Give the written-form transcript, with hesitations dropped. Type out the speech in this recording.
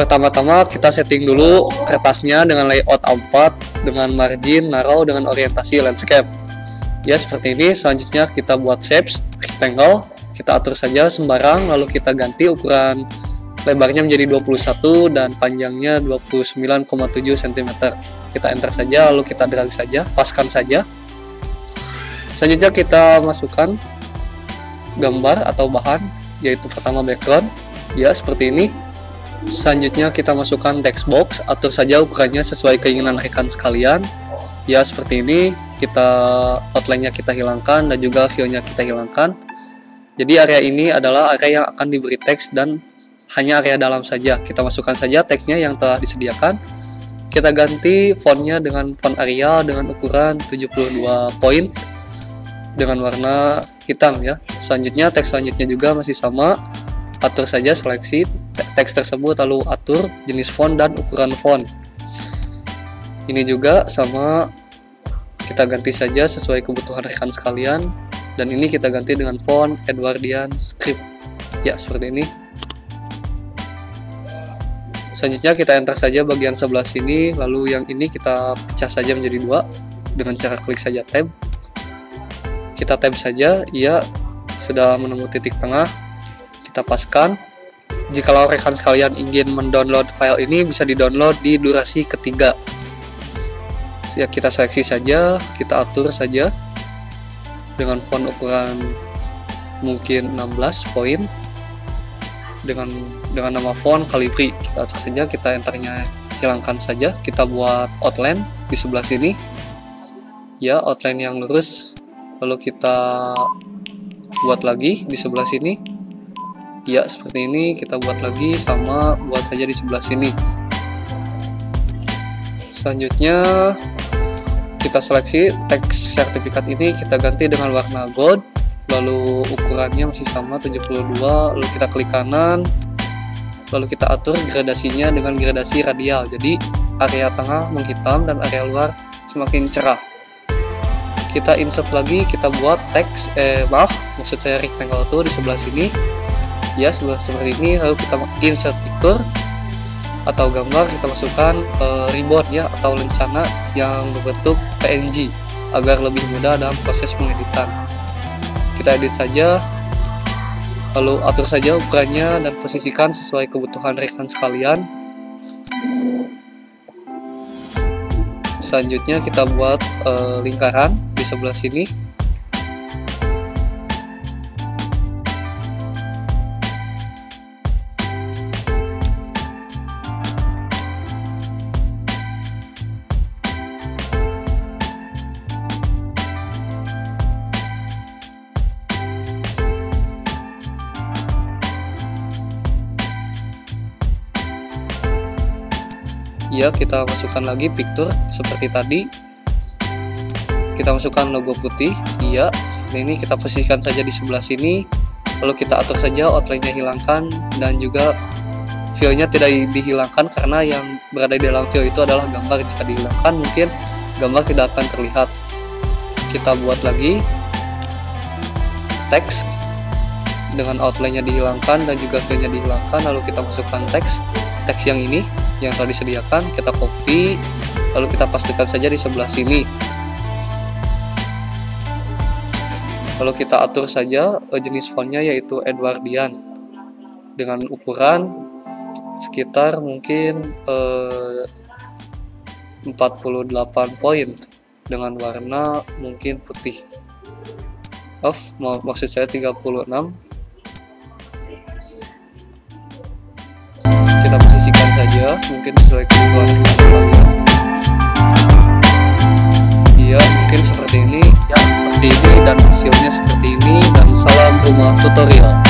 Pertama-tama kita setting dulu kertasnya dengan layout A4, dengan margin narrow, dengan orientasi landscape. Ya, seperti ini. Selanjutnya kita buat shapes, rectangle, kita atur saja sembarang, lalu kita ganti ukuran lebarnya menjadi 21 dan panjangnya 29,7 cm. Kita enter saja, lalu kita drag saja, paskan saja. Selanjutnya kita masukkan gambar atau bahan, yaitu pertama background, ya seperti ini. Selanjutnya kita masukkan text box, atur saja ukurannya sesuai keinginan rekan sekalian, ya seperti ini. Kita outline-nya kita hilangkan dan juga view-nya kita hilangkan. Jadi area ini adalah area yang akan diberi teks dan hanya area dalam saja. Kita masukkan saja teksnya yang telah disediakan. Kita ganti font-nya dengan font Arial dengan ukuran 72 poin dengan warna hitam, ya. Selanjutnya teks selanjutnya juga masih sama. Atur saja seleksi teks tersebut, lalu atur jenis font dan ukuran font. Ini juga sama, kita ganti saja sesuai kebutuhan rekan sekalian, dan ini kita ganti dengan font Edwardian Script, ya seperti ini. Selanjutnya kita enter saja bagian sebelah sini, lalu yang ini kita pecah saja menjadi dua dengan cara klik saja tab. Kita tab saja, ya sudah menemu titik tengah. Kita paskan. Jikalau rekan sekalian ingin mendownload file ini, bisa didownload di durasi ketiga. Ya, kita seleksi saja, kita atur saja dengan font ukuran mungkin 16 poin dengan nama font Calibri. Kita atur saja, kita enternya hilangkan saja. Kita buat outline di sebelah sini. Ya, outline yang lurus. Lalu kita buat lagi di sebelah sini. Ya seperti ini, kita buat lagi sama, buat saja di sebelah sini. Selanjutnya kita seleksi teks sertifikat ini, kita ganti dengan warna gold, lalu ukurannya masih sama 72, lalu kita klik kanan, lalu kita atur gradasinya dengan gradasi radial, jadi area tengah menghitam dan area luar semakin cerah. Kita insert lagi, kita buat teks rectangle itu di sebelah sini. Ya seperti ini, lalu kita insert picture atau gambar, kita masukkan ribbon, ya atau lencana yang berbentuk PNG agar lebih mudah dalam proses pengeditan. Kita edit saja, lalu atur saja ukurannya dan posisikan sesuai kebutuhan rekan sekalian. Selanjutnya kita buat lingkaran di sebelah sini. Ya, kita masukkan lagi picture seperti tadi. Kita masukkan logo putih. Iya, seperti ini, kita posisikan saja di sebelah sini. Lalu kita atur saja outline-nya hilangkan dan juga view-nya tidak dihilangkan karena yang berada di dalam view itu adalah gambar. Jika dihilangkan mungkin gambar tidak akan terlihat. Kita buat lagi teks dengan outline-nya dihilangkan dan juga view-nya dihilangkan, lalu kita masukkan teks yang ini yang telah disediakan, kita copy, lalu kita pastikan saja di sebelah sini. Lalu kita atur saja jenis fontnya, yaitu Edwardian dengan ukuran sekitar mungkin 48 poin dengan warna mungkin putih. Maksud saya 36. Kita posisikan saja, mungkin sesuai kebutuhan kalian. Iya, mungkin seperti ini, ya seperti ini, dan hasilnya seperti ini. Dan salam rumah tutorial.